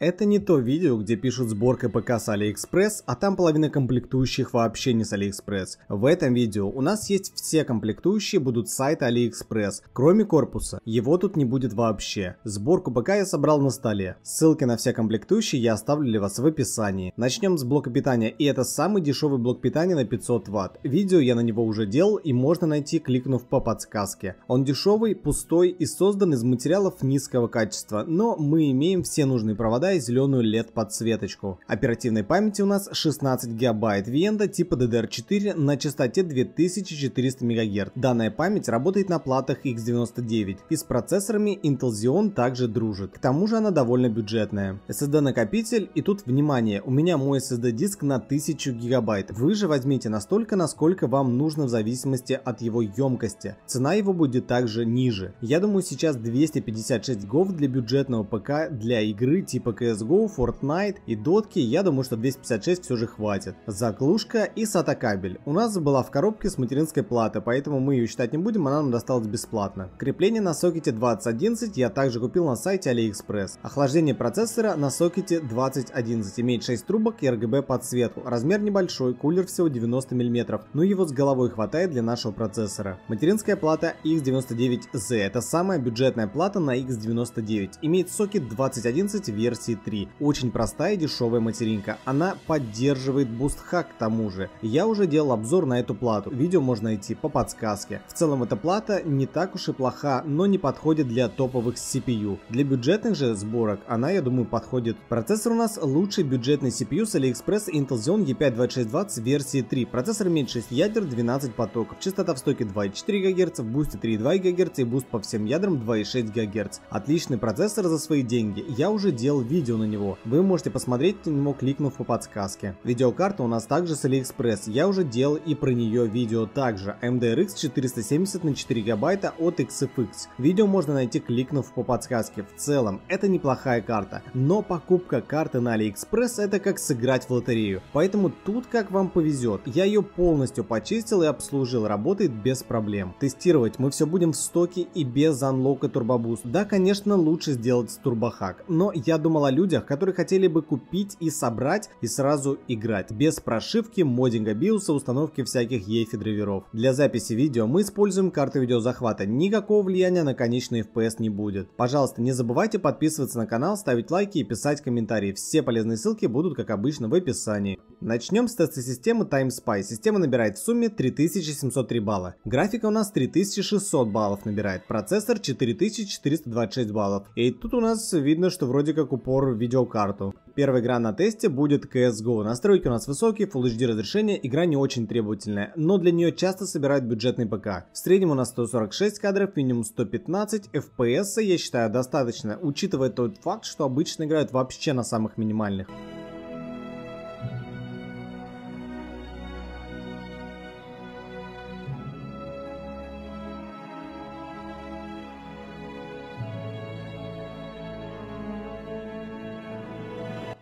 Это не то видео, где пишут сборка ПК с AliExpress, а там половина комплектующих вообще не с AliExpress. В этом видео у нас есть все комплектующие, будут с сайта AliExpress, кроме корпуса. Его тут не будет вообще. Сборку ПК я собрал на столе. Ссылки на все комплектующие я оставлю для вас в описании. Начнем с блока питания, и это самый дешевый блок питания на 500 Вт. Видео я на него уже делал и можно найти, кликнув по подсказке. Он дешевый, пустой и создан из материалов низкого качества, но мы имеем все нужные провода и зеленую LED подсветочку. Оперативной памяти у нас 16 гигабайт VND типа DDR4 на частоте 2400 МГц. Данная память работает на платах X99 и с процессорами Intel Xeon также дружит. К тому же она довольно бюджетная. SSD накопитель, и тут внимание, у меня мой SSD диск на 1000 гигабайт. Вы же возьмите настолько, насколько вам нужно в зависимости от его емкости. Цена его будет также ниже. Я думаю, сейчас 256 гов для бюджетного ПК для игры типа CSGO, Фортнайт и Дотки, я думаю, что 256 все же хватит. Заглушка и SATA кабель. У нас была в коробке с материнской платы, поэтому мы ее считать не будем, она нам досталась бесплатно. Крепление на сокете 2011 я также купил на сайте AliExpress. Охлаждение процессора на сокете 2011. Имеет 6 трубок и RGB подсветку. Размер небольшой, кулер всего 90 мм, но его с головой хватает для нашего процессора. Материнская плата X99Z. Это самая бюджетная плата на X99. Имеет сокет 2011 версии 3. Очень простая и дешевая материнка. Она поддерживает BoostHack к тому же. Я уже делал обзор на эту плату. Видео можно найти по подсказке. В целом эта плата не так уж и плоха, но не подходит для топовых CPU. Для бюджетных же сборок она, я думаю, подходит. Процессор у нас лучший бюджетный CPU с AliExpress Intel Xeon E5-2620 v3. Процессор имеет 6 ядер, 12 потоков. Частота в стоке 2,4 ГГц, в бусте 3,2 ГГц и буст по всем ядрам 2,6 ГГц. Отличный процессор за свои деньги. Я уже делал видео на него. Вы можете посмотреть на него, кликнув по подсказке. Видеокарта у нас также с AliExpress. Я уже делал и про нее видео также. RX 470 на 4 гигабайта от XFX. Видео можно найти, кликнув по подсказке. В целом, это неплохая карта. Но покупка карты на AliExpress это как сыграть в лотерею. Поэтому тут как вам повезет. Я ее полностью почистил и обслужил. Работает без проблем. Тестировать мы все будем в стоке и без анлока турбобуст. Да, конечно, лучше сделать с турбохак. Но я думал о людях, которые хотели бы купить и собрать, и сразу играть, без прошивки, моддинга биоса, установки всяких EFI драйверов. Для записи видео мы используем карту видеозахвата, никакого влияния на конечный FPS не будет. Пожалуйста, не забывайте подписываться на канал, ставить лайки и писать комментарии, все полезные ссылки будут, как обычно, в описании. Начнем с теста системы Time Spy. Система набирает в сумме 3703 балла, графика у нас 3600 баллов набирает, процессор 4426 баллов, и тут у нас видно, что вроде как упор в видеокарту. Первая игра на тесте будет CSGO. Настройки у нас высокие, Full HD разрешение, игра не очень требовательная, но для нее часто собирают бюджетный ПК. В среднем у нас 146 кадров, минимум 115, FPS я считаю достаточно, учитывая тот факт, что обычно играют вообще на самых минимальных.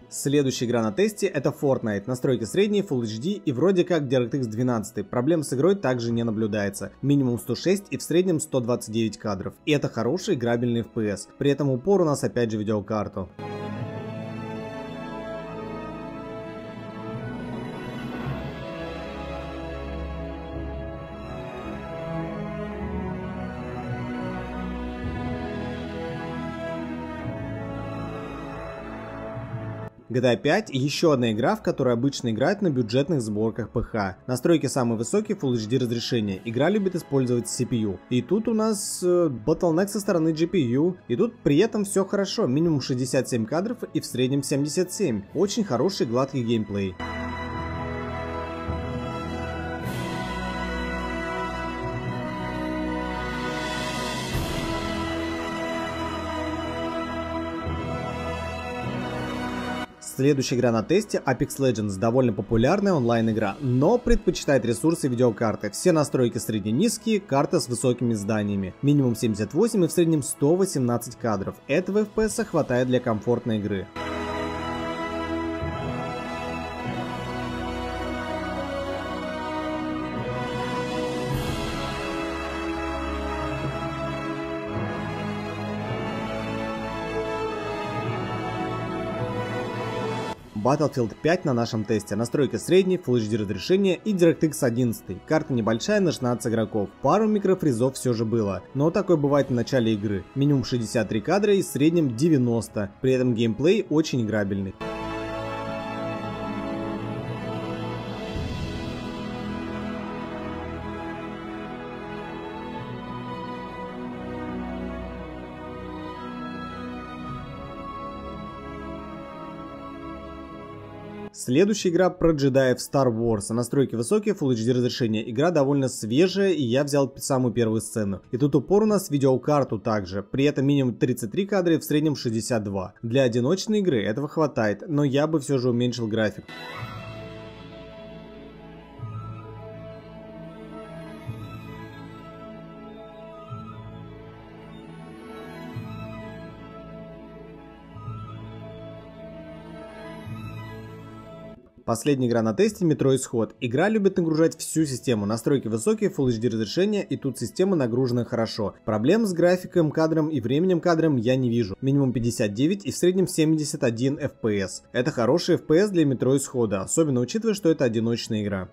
Следующая игра на тесте это Fortnite, настройки средние, Full HD и вроде как DirectX 12, проблем с игрой также не наблюдается, минимум 106 и в среднем 129 кадров, и это хороший играбельный FPS, при этом упор у нас опять же видеокарту. GTA 5 еще одна игра, в которой обычно играют на бюджетных сборках ПХ. Настройки самые высокие, Full HD разрешение. Игра любит использовать CPU. И тут у нас Bottleneck со стороны GPU. И тут при этом все хорошо. Минимум 67 кадров и в среднем 77. Очень хороший гладкий геймплей. Следующая игра на тесте Apex Legends, довольно популярная онлайн игра, но предпочитает ресурсы видеокарты. Все настройки средне-низкие, карта с высокими зданиями. Минимум 78 и в среднем 118 кадров. Этого FPS хватает для комфортной игры. Battlefield 5 на нашем тесте, настройка средней, Full HD разрешение и DirectX 11. Карта небольшая на 16 игроков, пару микрофризов все же было, но такое бывает в начале игры. Минимум 63 кадра и в среднем 90, при этом геймплей очень играбельный. Следующая игра про джедаев Star Wars. Настройки высокие, Full HD разрешение. Игра довольно свежая, и я взял самую первую сцену. И тут упор у нас в видеокарту также. При этом минимум 33 кадра и в среднем 62. Для одиночной игры этого хватает, но я бы все же уменьшил график. Последняя игра на тесте — Метро Исход. Игра любит нагружать всю систему. Настройки высокие, Full HD разрешение, и тут система нагружена хорошо. Проблем с графиком, кадром и временем кадром я не вижу. Минимум 59 и в среднем 71 FPS. Это хороший FPS для Метро Исхода, особенно учитывая, что это одиночная игра.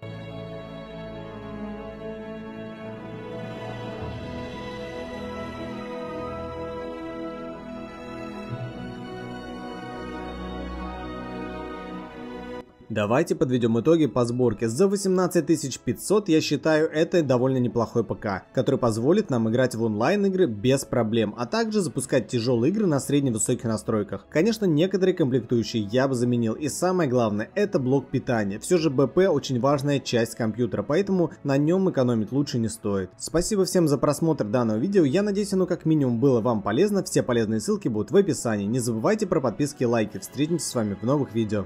Давайте подведем итоги по сборке. За 18500 я считаю, это довольно неплохой ПК, который позволит нам играть в онлайн игры без проблем, а также запускать тяжелые игры на средне-высоких настройках. Конечно, некоторые комплектующие я бы заменил, и самое главное — это блок питания. Все же БП очень важная часть компьютера, поэтому на нем экономить лучше не стоит. Спасибо всем за просмотр данного видео, я надеюсь, оно как минимум было вам полезно. Все полезные ссылки будут в описании. Не забывайте про подписки и лайки. Встретимся с вами в новых видео.